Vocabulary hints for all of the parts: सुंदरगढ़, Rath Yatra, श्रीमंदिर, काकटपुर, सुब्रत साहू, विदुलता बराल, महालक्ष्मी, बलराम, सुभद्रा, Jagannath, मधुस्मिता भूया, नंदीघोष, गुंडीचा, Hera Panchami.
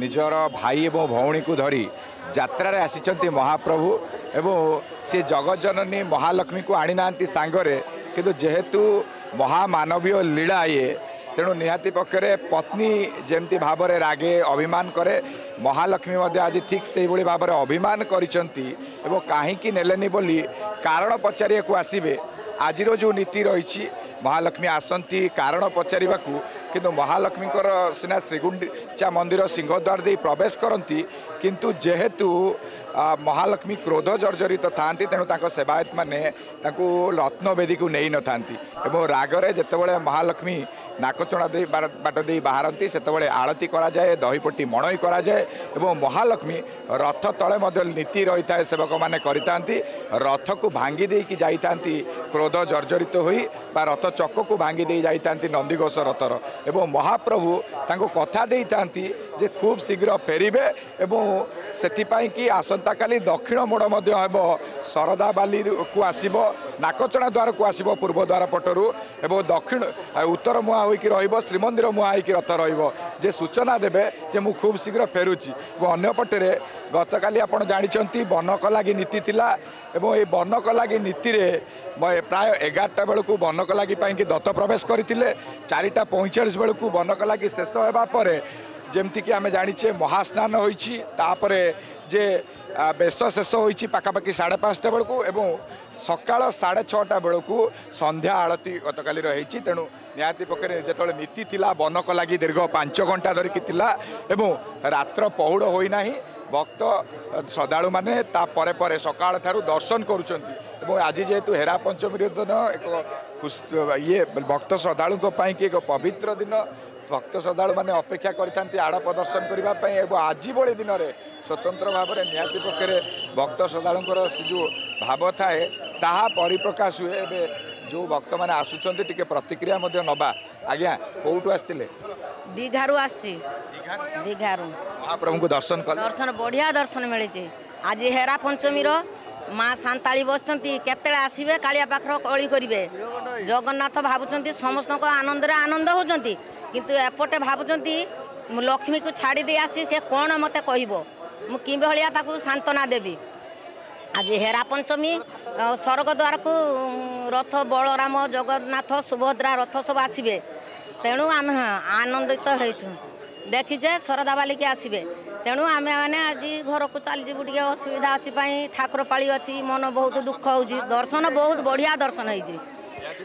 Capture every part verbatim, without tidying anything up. निजर भाई और भौणी को धरी यात्रा रे आसीचंती महाप्रभु एवं से जगत जननी महालक्ष्मी को आनी नांती सांगरे किंतु जेहेतु महामानवीय लीला ये तेणु निहाती पक्षरे पत्नी जेमती भाव में रागे अभिमान करे महालक्ष्मी आज ठीक से भाव में अभिमान करिसंती एवं काहींकी नेलेनी बोली कारण पचारिया को आसीबे। आज जो नीति रही महालक्ष्मी आसंती कारण पचारिबा को किंतु महालक्ष्मी सीना श्रीगुंडीचा मंदिर सिंहद्वार दे प्रवेश करती किंतु जेहेतु महालक्ष्मी क्रोध जर्जरित था तेणु सेवायत मैंने रत्नवेदी को नहीं न था रागरे जितेबाला महालक्ष्मी नाकचणा दे बाट दे बाहरती से आरती कराए दहीपोटी मणई कराए और महालक्ष्मी रथ तले नीति रही था सेवक मैंने रथ को भांगी दे कि जाती क्रोध जर्जरित हुई बा रथ चक को भांगी दे जाती नंदीघोष रथर एवं महाप्रभु तांको कथा दे जे खूब शीघ्र फेरिबे एवं कि आसंता काली दक्षिण मोड़ मध्य हेबो सरदा बाली को आसीबो नाकचणा द्वार को आसीबो पूर्व द्वार पटरू एवं दक्षिण उत्तर मुहां होइकि रहिबो श्रीमंदिर मुहां होइकि रथ रहिबो जे सूचना देबे जे मु खूब शीघ्र फेरुची एवं अन्य पटरे गत काली आपण जानिचंती बनकलागी नीति थिला एवं ए बनकलागी नीति रे प्राय एगारटा बेलू बनकलागी पाइंकि दत्त प्रवेश करथिले चारिटा पैंतालीस बेलू बनकलागी शेष हेबा परे जेमती कि आम जाचे महास्नान होपे जे बेस शेष होती पखापाखि साढ़े पाँचटा बेलू एवं सकाल साढ़े छटा बेलू संध्या आलती गत काली रही तेणु निहाती पक्ष जो नीति थिला बनक लगी दीर्घ पांच घंटा धरिकी एवं रात्र पौड़ होना भक्त श्रद्धालु माने तापरे परे सकाळ थारू दर्शन करुचंती एवं आज जेहेतु हेरा पंचमी दिन एक ये भक्त श्रद्धालु कि एक पवित्र दिन भक्त श्रद्धालु माने अपेक्षा करिथांती आड़ प्रदर्शन करने आज बड़े दिन में स्वतंत्र भाव में निहाती पक्षे भक्त श्रद्धालुंकर जो भाव थाए ताहा परिप्रकाश हुए। ए जो भक्त मैंने आसुचंती टिके प्रतिक्रिया मध्य नबा आज्ञा कोठू आस्थिले दीघारू आसछि दीघारू महाप्रभु को दर्शन कर दर्शन बढ़िया दर्शन मिले। आज हेरा पंचमी रो माँ सांताली बसचंती केतले आसीबे कालिया पाखर कली करिवे जगन्नाथ भाबुचंती समस्त आनंद रे आनंद होचंती किंतु एपटे भाबुचंती लक्ष्मी को छाड़ी दे आसी से कोन मते कहिवो मु कि भलिया ताकू सांत्वना देबी। आज हेरा पंचमी स्वर्ग द्वार को रथ बलराम जगन्नाथ सुभद्रा रथ सब आसीबे तेणु आम आनंदित होइछु देखिजे सरदा बाली के आसीबे तेणु आम मैंने आज घर को चलू टे असुविधा अच्छी ठाकुर पाड़ी अच्छी मन बहुत दुख हो दर्शन बहुत बढ़िया दर्शन होती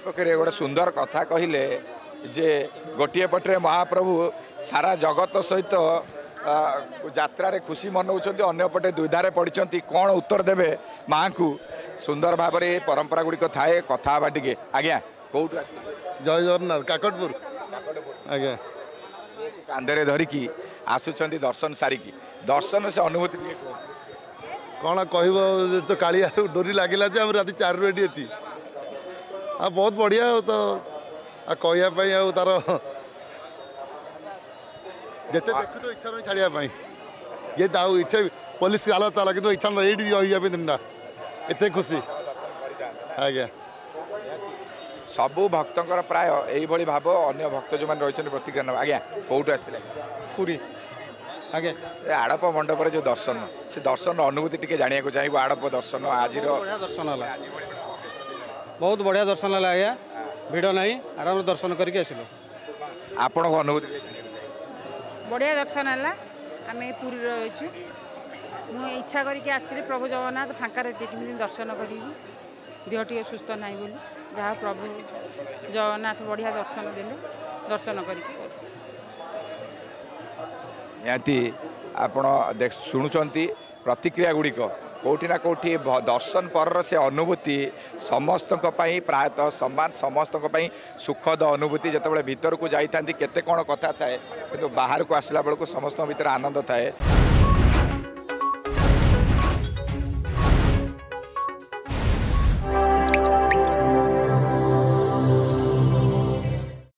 गोटे सुंदर कथा कहले जे गोटे पटे महाप्रभु सारा जगत सहित यात्रा खुशी मनाऊँच अंपटे दुविधार पड़ते कौन उत्तर देवे माँ को सुंदर भाव में परंपरा गुड़िक थाए कथा टे आज्ञा कौट जय जगन्नाथ काकटपुर आज्ञा कांधे धरिकी आसुचंती दर्शन सारिकी दर्शन से अनुभूति कौन कह तो कालिया डोरी लगेगा जे हम रात चार रू ये आ बहुत बढ़िया तो कहवाई आ तार जिते देखु इच्छा नहीं छाड़ापी ये तो इच्छा पुलिस आल चला कि इच्छा ना ये रही एत खुशी आज्ञा सबू भक्त प्राय यही भाव अन्य भक्त जो मैंने रही प्रतिक्रिया ना आज्ञा कौटू आसते पूरी आगे आड़प मंडप जो दर्शन से दर्शन अनुभूति टी जाना चाहिए आड़प दर्शन आज दर्शन है बहुत बढ़िया दर्शन है आज्ञा भिड़ ना आराम दर्शन करके आसलु आपण अनुभूति बढ़िया दर्शन है आम पूरी रही मुझे इच्छा करके आसती प्रभु जगन्नाथ फाँक दर्शन करी देहटी सुस्थ ना बोली जहाँ प्रभु जगन्नाथ बढ़िया दर्शन देले दर्शन करके निहाती आपण देख शुणुचंती प्रतिक्रिया गुड़िक कौटी ना कौटी दर्शन पर से अनुभूति समस्त प्रायतः सम्मान समस्त सुखद अनुभूति जितेबाला भीतर को जाती केते कौन कथा थाए किंतु बाहर को आसला बेलू समस्त भीतर आनंद थाए।